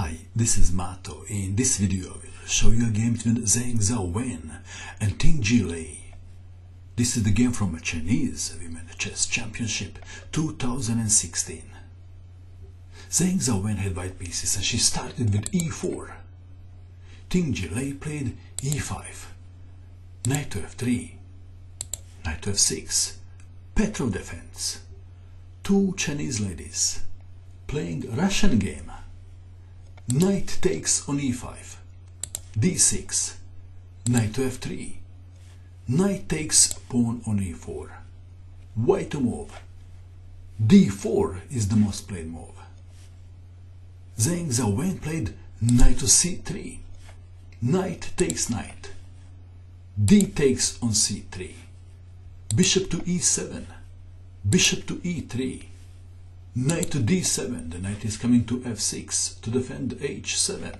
Hi, this is Mato. In this video I will show you a game between Zhang Xiaowen and Tingjie Lei. This is the game from a Chinese Women's Chess Championship 2016. Zhang Xiaowen had white pieces and she started with e4. Tingjie Lei played e5, knight to f3, knight to f6, Petrov defense. Two Chinese ladies playing Russian game. Knight takes on e5, d6, knight to f3, knight takes pawn on e4. White to move. d4 is the most played move. Zhang Xiaowen played knight to c3, knight takes knight, d takes on c3, bishop to e7, bishop to e3, knight to d7, the knight is coming to f6 to defend h7.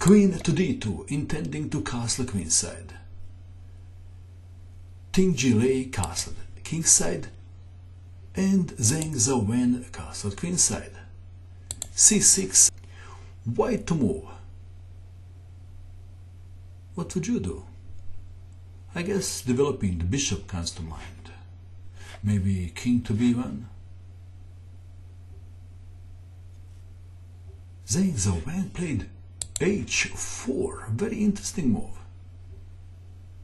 Queen to d2, intending to castle queenside. Tingjie Lei castled kingside and Zhang Xiaowen castled queenside. c6, white to move. What would you do? I guess developing the bishop comes to mind. Maybe king to b1? Zhang Xiaowen played h4, very interesting move.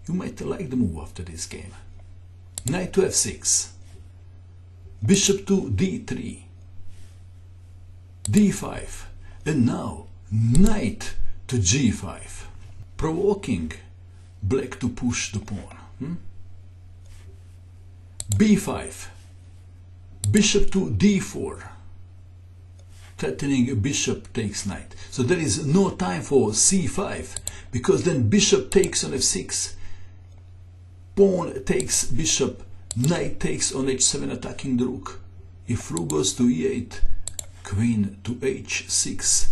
You might like the move after this game. Knight to f6, bishop to d3, d5, and now knight to g5, provoking black to push the pawn. b5, bishop to d4, threatening a bishop takes knight. So there is no time for c5, because then bishop takes on f6, pawn takes bishop, knight takes on h7, attacking the rook. If rook goes to e8, queen to h6,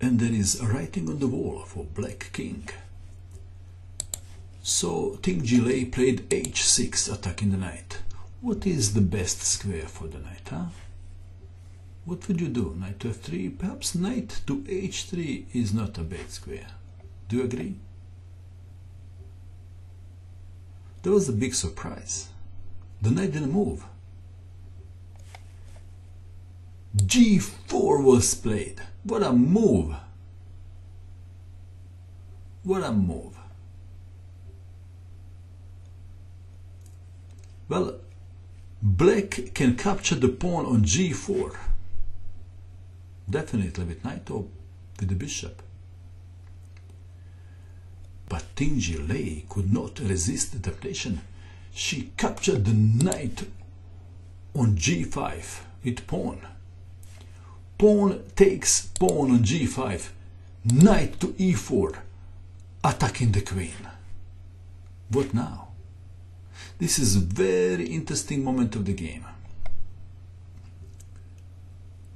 and there is writing on the wall for black king. So Tingjie Lei played h6, attacking the knight. What is the best square for the knight, huh? What would you do? Knight to f3? Perhaps knight to h3 is not a bad square. Do you agree? That was a big surprise. The knight didn't move. g4 was played. What a move! What a move! Well, black can capture the pawn on g4. Definitely with knight or with the bishop. But Tingjie Lei could not resist the temptation. She captured the knight on g5 with pawn. Pawn takes pawn on g5. Knight to e4, attacking the queen. What now? This is a very interesting moment of the game.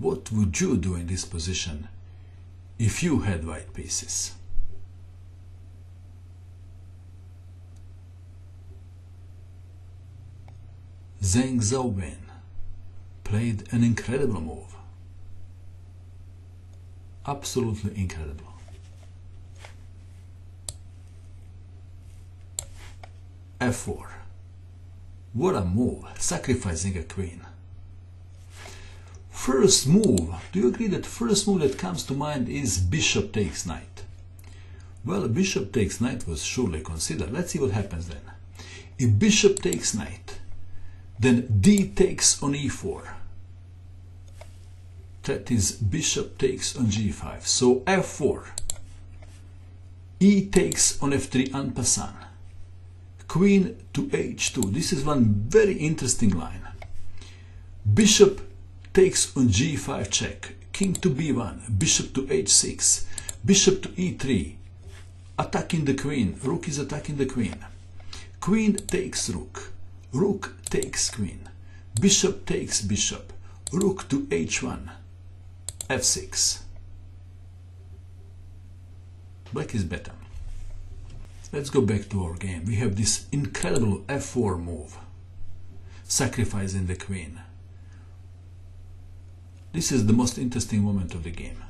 What would you do in this position if you had white pieces? Zhang Xiaowen played an incredible move. Absolutely incredible. f4. What a move, sacrificing a queen. First move, do you agree that first move that comes to mind is bishop takes knight? Well, bishop takes knight was surely considered. Let's see what happens then. If bishop takes knight, then d takes on e4. That is bishop takes on g5. So f4, e takes on f3 en passant. Queen to h2. This is one very interesting line. Bishop takes on g5 check, king to b1, bishop to h6, bishop to e3, attacking the queen, rook is attacking the queen, queen takes rook, rook takes queen, bishop takes bishop, rook to h1, f6. Black is better. Let's go back to our game. We have this incredible f4 move, sacrificing the queen. This is the most interesting moment of the game.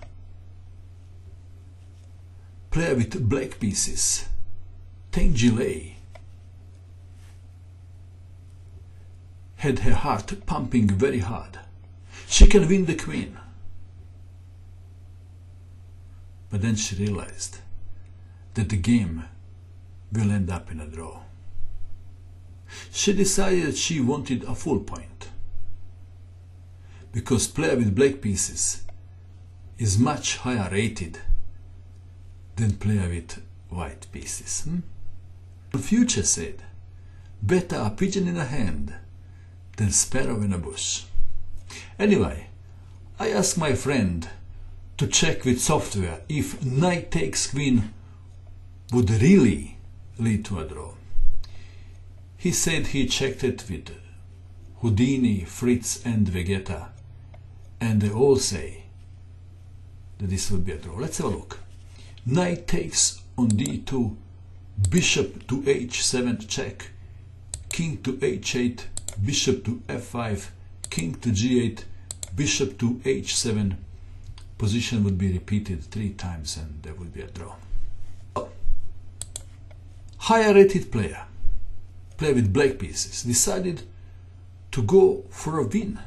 Player with black pieces. Tingjie Lei had her heart pumping very hard. She can win the queen. But then she realized that the game will end up in a draw. She decided she wanted a full point, because player with black pieces is much higher rated than player with white pieces. The future said, better a pigeon in a hand than sparrow in a bush. Anyway, I asked my friend to check with software if knight takes queen would really lead to a draw. He said he checked it with Houdini, Fritz and Vegeta, and they all say that this will be a draw. Let's have a look. Knight takes on d2, bishop to h7 check, king to h8, bishop to f5, king to g8, bishop to h7. Position would be repeated 3 times and there would be a draw. Oh. Higher rated player with black pieces, decided to go for a win.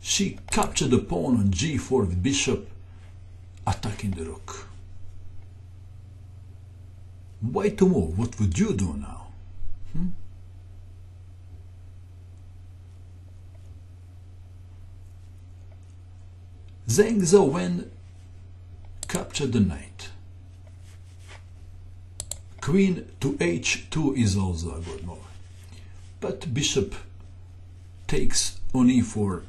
She captured the pawn on g4 with bishop, attacking the rook. Why to move? What would you do now? Zhang Xiaowen captured the knight. Queen to h2 is also a good move. But bishop takes on e4,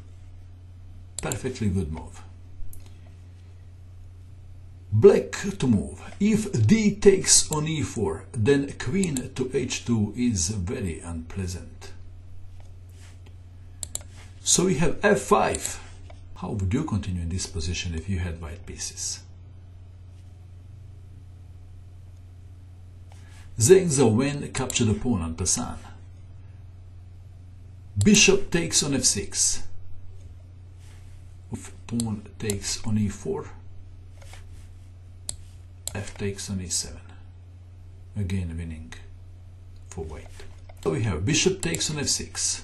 perfectly good move. Black to move. If d takes on e4, then queen to h2 is very unpleasant. So we have f5. How would you continue in this position if you had white pieces? Zhang Xiaowen captured the pawn on Tassan. Bishop takes on f6. Pawn takes on e4. F takes on e7. Again winning for white. So we have bishop takes on f6.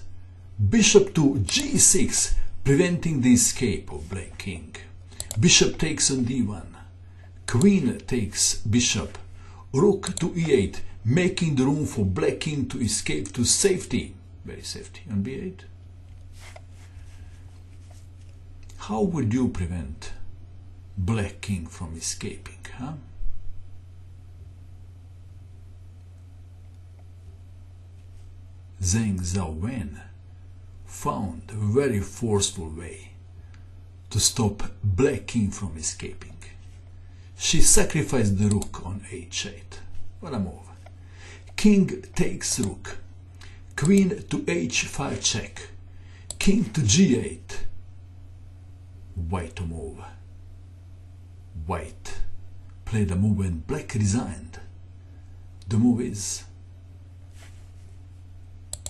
Bishop to g6. Preventing the escape of black king. Bishop takes on d1. Queen takes bishop. Rook to e8, making the room for black king to escape to safety. Very safety on b8. How would you prevent black king from escaping, huh? Zhang Xiaowen found a very forceful way to stop black king from escaping. She sacrificed the rook on h8. What a move. King takes rook. Queen to h5 check. King to g8. White move. White played a move and black resigned. The move is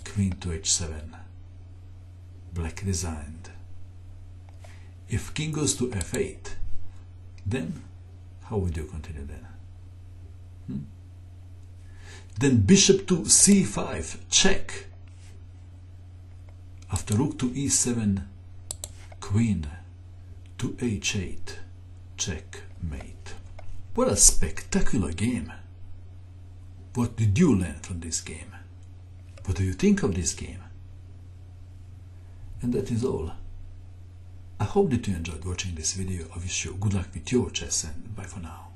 queen to h7. Black resigned. If king goes to f8, then how would you continue then? Then bishop to c5, check. After rook to e7, queen to h8, checkmate. What a spectacular game. What did you learn from this game? What do you think of this game? And that is all. I hope that you enjoyed watching this video. I wish you good luck with your chess and bye for now.